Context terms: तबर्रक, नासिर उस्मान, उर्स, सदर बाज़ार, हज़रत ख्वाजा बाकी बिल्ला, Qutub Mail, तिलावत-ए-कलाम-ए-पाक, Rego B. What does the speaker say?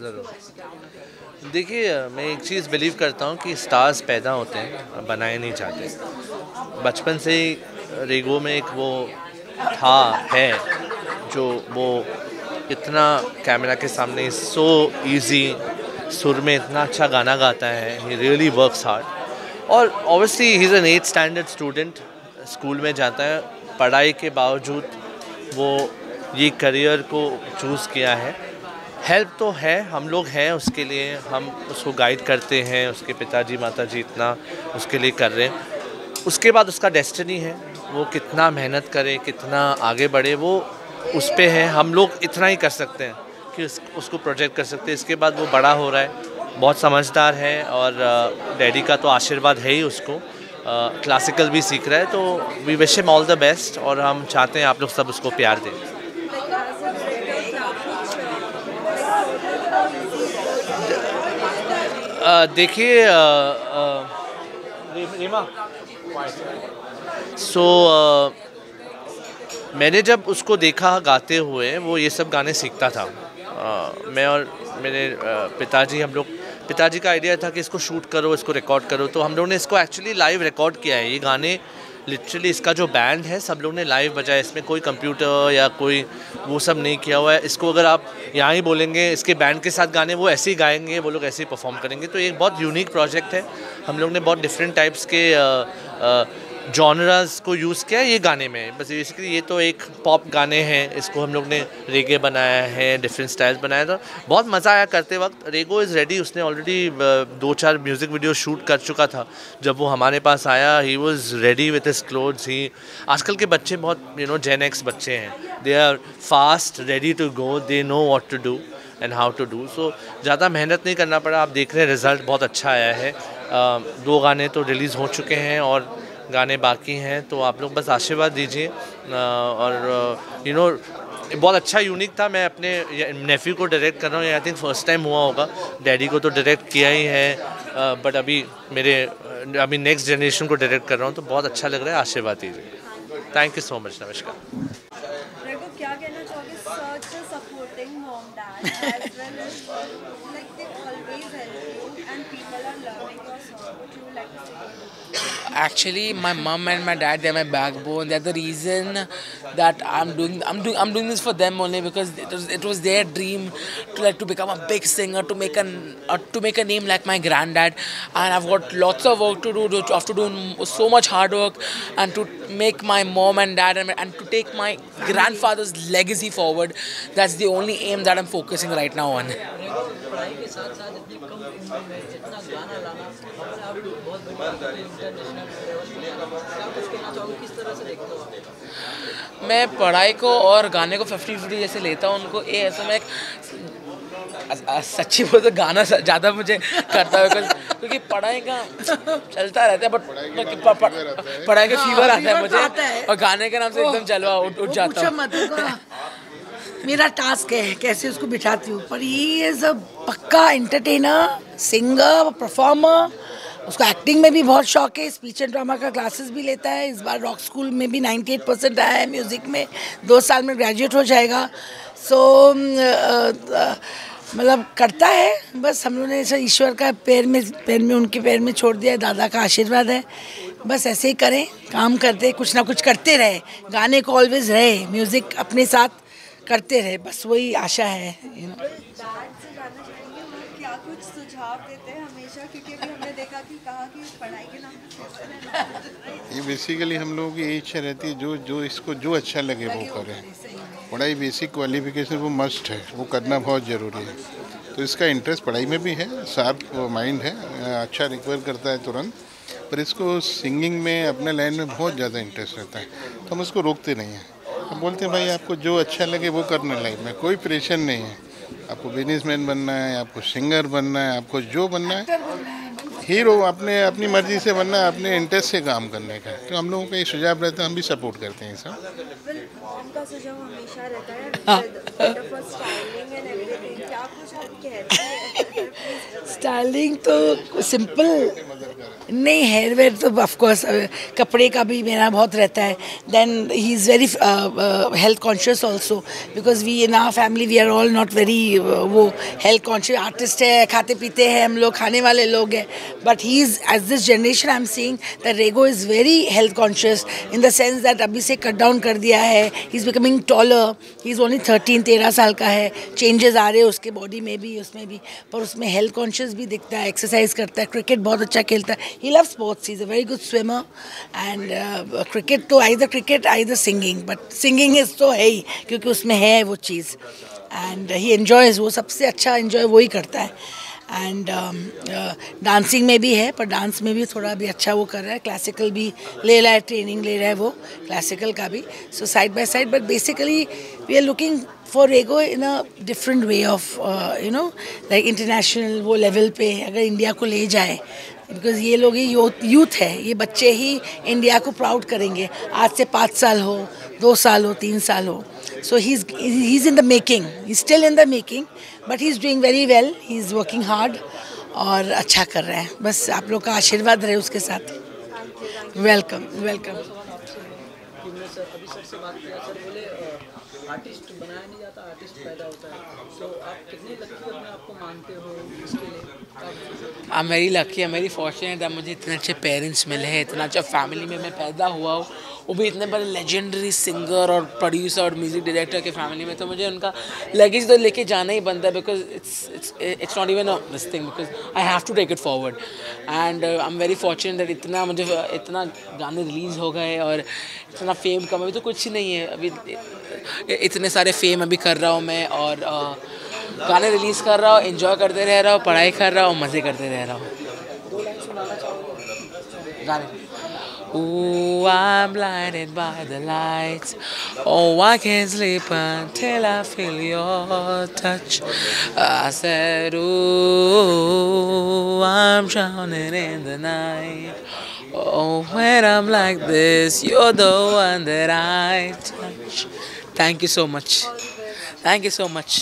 ज़रूर। देखिए, मैं एक चीज़ बिलीव करता हूँ कि स्टार्स पैदा होते हैं, बनाए नहीं जाते। बचपन से ही रेगो में एक वो था, है, जो वो इतना कैमरा के सामने सो इजी सुर में इतना अच्छा गाना गाता है। ही रियली वर्क्स हार्ड और obviously he is an 8th standard student, school में जाता है। पढ़ाई के बावजूद वो ये करियर को चूज़ किया है। हेल्प तो है, हम लोग हैं उसके लिए, हम उसको गाइड करते हैं, उसके पिताजी माताजी इतना उसके लिए कर रहे हैं। उसके बाद उसका डेस्टिनी है, वो कितना मेहनत करे, कितना आगे बढ़े, वो उस पर है। हम लोग इतना ही कर सकते हैं कि उसको प्रोजेक्ट कर सकते हैं। इसके बाद वो बड़ा हो रहा है, बहुत समझदार है और डैडी का तो आशीर्वाद है ही, उसको क्लासिकल भी सीख रहा है। तो we wish him all the best और हम चाहते हैं आप लोग सब उसको प्यार दें। देखिए रीमा, सो मैंने जब उसको देखा गाते हुए, वो ये सब गाने सीखता था। मैं और मेरे पिताजी, हम लोग, पिताजी का आइडिया था कि इसको शूट करो, इसको रिकॉर्ड करो, तो हम लोगों ने इसको एक्चुअली लाइव रिकॉर्ड किया है। ये गाने लिटरली, इसका जो बैंड है सब लोग ने लाइव बजाया, इसमें कोई कंप्यूटर या कोई वो सब नहीं किया हुआ है। इसको अगर आप यहाँ ही बोलेंगे, इसके बैंड के साथ गाने, वो ऐसे ही गाएंगे, वो लोग ऐसे ही परफॉर्म करेंगे। तो ये बहुत यूनिक प्रोजेक्ट है। हम लोग ने बहुत डिफरेंट टाइप्स के जॉनरास को यूज़ किया है ये गाने में। बस बेसिकली ये तो एक पॉप गाने हैं, इसको हम लोग ने रेगे बनाया है, डिफरेंट स्टाइल्स बनाया था। बहुत मज़ा आया करते वक्त। रेगो इज़ रेडी, उसने ऑलरेडी 2-4 म्यूज़िक वीडियो शूट कर चुका था। जब वो हमारे पास आया, he was ready with his clothes. ही आजकल के बच्चे बहुत जेन एक्स बच्चे हैं, they are fast, ready to go, they know what to do and how to do. So ज़्यादा मेहनत नहीं करना पड़ा। आप देख रहे हैं रिज़ल्ट बहुत अच्छा आया है। 2 गाने तो रिलीज़ हो चुके हैं और गाने बाकी हैं। तो आप लोग बस आशीर्वाद दीजिए और बहुत अच्छा यूनिक था। मैं अपने नेफ्यू को डायरेक्ट कर रहा हूँ, आई थिंक फर्स्ट टाइम हुआ होगा। डैडी को तो डायरेक्ट किया ही है, बट अभी नेक्स्ट जनरेशन को डायरेक्ट कर रहा हूँ, तो बहुत अच्छा लग रहा है। आशीर्वाद दीजिए। Thank you so much. नमस्कार। क्या कहना चाहोगे? Actually, my mom and my dad, they're my backbone. They're the reason that I'm doing this for them only, because it was their dream to become a big singer, to make a name like my granddad. And I've got lots of work to do. I have to do so much hard work, and to make my mom and dad and to take my grandfather's legacy forward. That's the only aim that I'm focusing right now on. मैं पढ़ाई को और गाने को 50-50 जैसे लेता हूँ उनको। ये ऐसा मैं सच्ची बोल तो गाना ज़्यादा मुझे करता है, क्योंकि पढ़ाई का चलता रहता है, बट पढ़ाई का फीवर आता है मुझे, और गाने के नाम से एकदम जलवा उठ जाता हूँ। मेरा टास्क है कैसे उसको बिठाती हूँ, पर ही इज़ अ पक्का एंटरटेनर, सिंगर, परफॉर्मर। उसको एक्टिंग में भी बहुत शौक है, स्पीच एंड ड्रामा का क्लासेस भी लेता है। इस बार रॉक स्कूल में भी 98% आया है, म्यूज़िक में 2 साल में ग्रेजुएट हो जाएगा। सो मतलब करता है, बस हम लोगों ने ऐसा ईश्वर का उनके पैर में छोड़ दिया है, दादा का आशीर्वाद है। बस ऐसे ही करें, काम करते, कुछ ना कुछ करते रहे, गाने को ऑलवेज रहे, म्यूज़िक अपने साथ करते रहे, बस वही आशा है। क्या कुछ सुझाव देते हैं हमेशा, क्योंकि हमने देखा कि कहा कि पढ़ाई के नाम ये बेसिकली हम लोगों की इच्छा रहती है, जो इसको जो अच्छा लगे वो करे। पढ़ाई बेसिक क्वालिफिकेशन वो मस्ट है, वो करना बहुत ज़रूरी है। तो इसका इंटरेस्ट पढ़ाई में भी है, साफ माइंड है, अच्छा रिकवर करता है तुरंत, पर इसको सिंगिंग में, अपने लाइन में बहुत ज़्यादा इंटरेस्ट रहता है, तो हम उसको रोकते नहीं हैं। हम बोलते हैं भाई आपको जो अच्छा लगे वो करना, लाइफ में कोई प्रेशर नहीं है। आपको बिजनेसमैन बनना है, आपको सिंगर बनना है, आपको जो बनना है हीरो अपने अपनी मर्जी से बनना है, अपने इंटरेस्ट से काम करने का है। तो हम लोगों का ये सुझाव रहता है, हम भी सपोर्ट करते हैं सब। स्टाइलिंग तो सिंपल नहीं, हेयर वेयर तो ऑफकोर्स कपड़े का भी मेरा बहुत रहता है। Then he is very health conscious also, because we in our family we are all not very वो हेल्थ कॉन्शियस। आर्टिस्ट है, खाते पीते हैं हम लोग, खाने वाले लोग हैं, but he is as this generation I am seeing that Rego is very health conscious in the sense that अभी से कट डाउन कर दिया है। He is becoming taller, he is only 13-13 साल का है। चेंजेस आ रहे हैं उसके बॉडी में भी, उसमें भी, पर उसमें हेल्थ कॉन्शियस भी दिखता है। एक्सरसाइज करता है, क्रिकेट बहुत अच्छा खेलता है। He loves sports. He's a very good swimmer, and cricket तो either cricket either singing, but singing is तो है ही क्योंकि उसमें है वो चीज़। And he enjoys, वो सबसे अच्छा enjoy वो ही करता है। And dancing में भी है, पर dance में भी थोड़ा भी अच्छा वो कर रहा है। Classical भी ले रहा है, training ले रहा है वो classical का भी। So side by side, but basically we are looking for Rego in a different way of like international वो level पे अगर इंडिया को ले जाए, बिकॉज ये लोग ही यूथ है, ये बच्चे ही इंडिया को प्राउड करेंगे। आज से 5 साल हो, 2 साल हो, 3 साल हो। So he is in the making, he still in the making, but he is doing very well, he is working hard और अच्छा कर रहे हैं। बस आप लोग का आशीर्वाद रहे उसके साथ। Welcome welcome. आर्टिस्ट बनाया नहीं जाता, आर्टिस्ट पैदा होता है। तो आप कितने लकी अपने आपको मानते हो इसके लिए? हाँ, मेरी लकी है, मेरी फॉर्चुनेट है, मुझे इतने अच्छे पेरेंट्स मिले हैं, इतना अच्छा फैमिली में मैं पैदा हुआ हूँ, वो भी इतने बड़े लेजेंडरी सिंगर और प्रोड्यूसर और म्यूज़िक डायरेक्टर के फैमिली में। तो मुझे उनका लगेज तो लेके जाना ही बनता है, because it's not even this thing, because I have to take it forward. And I am very fortunate that इतना मुझे इतना गाने रिलीज़ हो गए और इतना फेम कम। अभी तो कुछ नहीं है, अभी इतने सारे फेम अभी कर रहा हूँ मैं, और गाने रिलीज़ कर रहा हूँ, एंजॉय करते रह रहा हूँ, पढ़ाई कर रहा हूँ, मज़े करते रह रहा हूँ। Oh, I'm blinded by the lights. Oh, I can't sleep until I feel your touch. I said, oh, I'm drowning in the night. Oh, when I'm like this, you're the one that I touch. Thank you so much. Thank you so much.